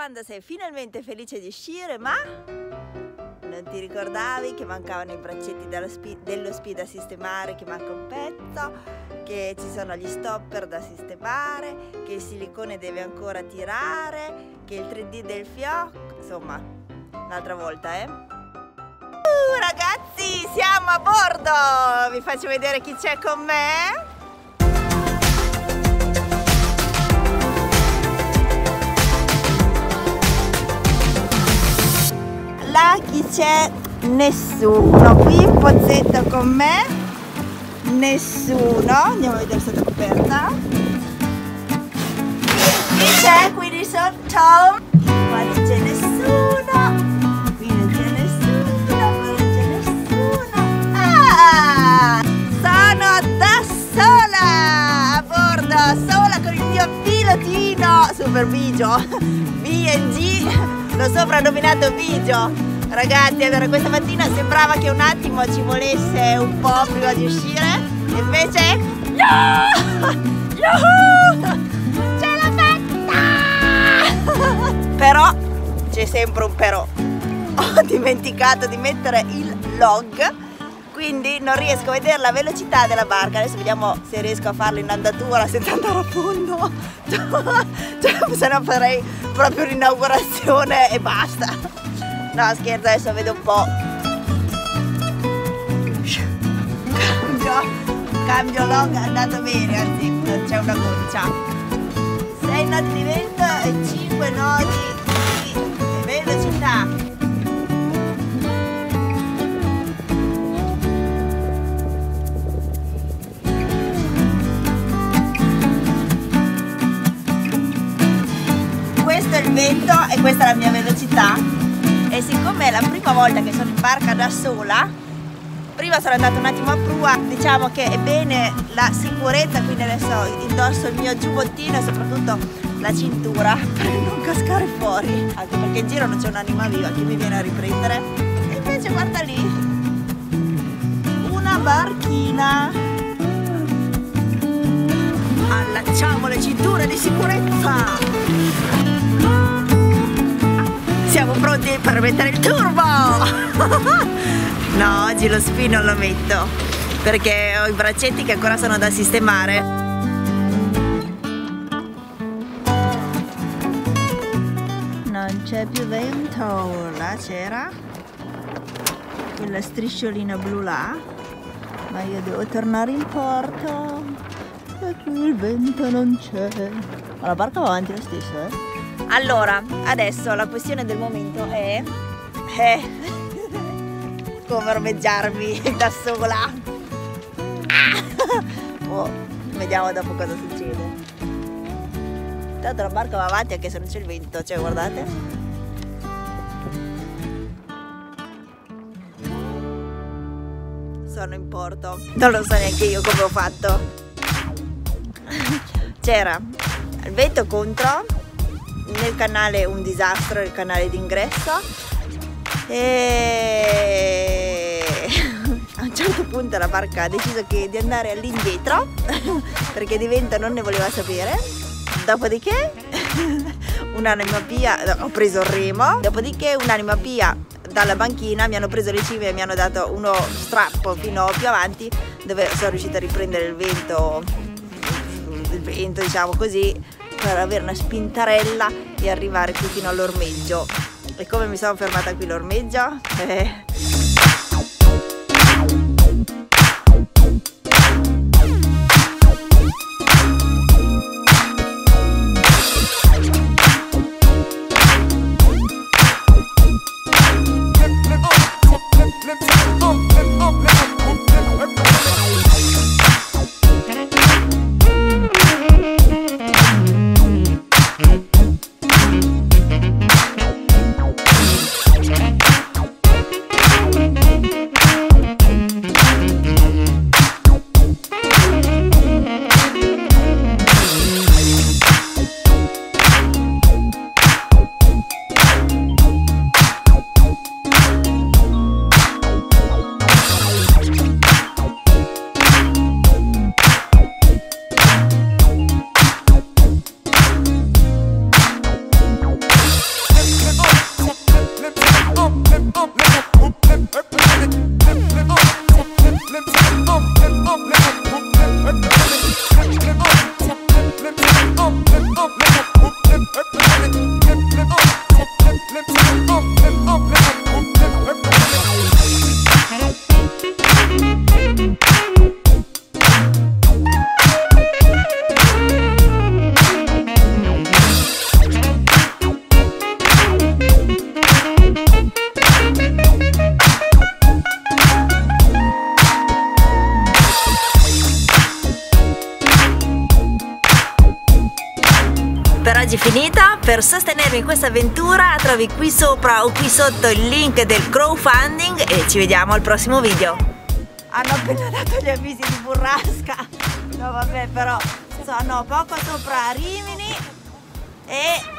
quando sei finalmente felice di uscire, ma non ti ricordavi che mancavano i braccetti dello SPI da sistemare, che manca un pezzo, che ci sono gli stopper da sistemare, che il silicone deve ancora tirare, che il 3D del fiocco, insomma, un'altra volta, Ragazzi, siamo a bordo! Vi faccio vedere chi c'è con me. Là chi c'è? Nessuno. Qui in pozzetto con me? Nessuno. Andiamo a vedere sotto coperta. Chi c'è qui di sotto? Qua non c'è nessuno. Sono da sola a bordo, sola con il mio pilotino Super Bigio, B&G, l'ho soprannominato Bigio. Ragazzi, allora questa mattina sembrava che un attimo ci volesse un po' prima di uscire, invece no! Yuhu! Ce l'ho fatta! Però c'è sempre un però. Ho dimenticato di mettere il log, quindi non riesco a vedere la velocità della barca. Adesso vediamo se riesco a farlo in andatura, senza andare a fondo. Cioè, se no farei proprio l'inaugurazione e basta. No, scherzo, adesso vedo un po'. Cambio log, è andato bene, anzi, non c'è una goccia. 6 nodi di vento e 5 nodi di velocità. Il vento e questa è la mia velocità, e siccome è la prima volta che sono in barca da sola, prima sono andata un attimo a prua, diciamo che è bene la sicurezza, quindi adesso indosso il mio giubbottino e soprattutto la cintura per non cascare fuori, anche perché in giro non c'è un'anima viva che mi viene a riprendere. E invece guarda lì, una barchina. Allacciamo le cinture di sicurezza. Siamo pronti per mettere il turbo! No, oggi lo SPI non lo metto perché ho i braccetti che ancora sono da sistemare. Non c'è più vento, là c'era quella strisciolina blu là, ma io devo tornare in porto e qui il vento non c'è. Ma la barca va avanti lo stesso, Allora, adesso la questione del momento è come ormeggiarmi da sola. Vediamo dopo cosa succede. Tanto la barca va avanti anche se non c'è il vento, cioè guardate. Sono in porto. Non lo so neanche io come ho fatto. C'era il vento contro. Nel canale un disastro, il canale d'ingresso, e a un certo punto la barca ha deciso di andare all'indietro perché di vento non ne voleva sapere. Dopodiché un'anima pia, ho preso il remo, dopodiché un'anima pia dalla banchina mi hanno preso le cime e mi hanno dato uno strappo fino più avanti, dove sono riuscita a riprendere il vento, diciamo così, per avere una spintarella e arrivare qui fino all'ormeggio. E come mi sono fermata qui l'ormeggio? oggi è finita. Per sostenermi in questa avventura trovi qui sopra o qui sotto il link del crowdfunding e ci vediamo al prossimo video. Hanno appena dato gli avvisi di burrasca, no vabbè, però sono poco sopra Rimini e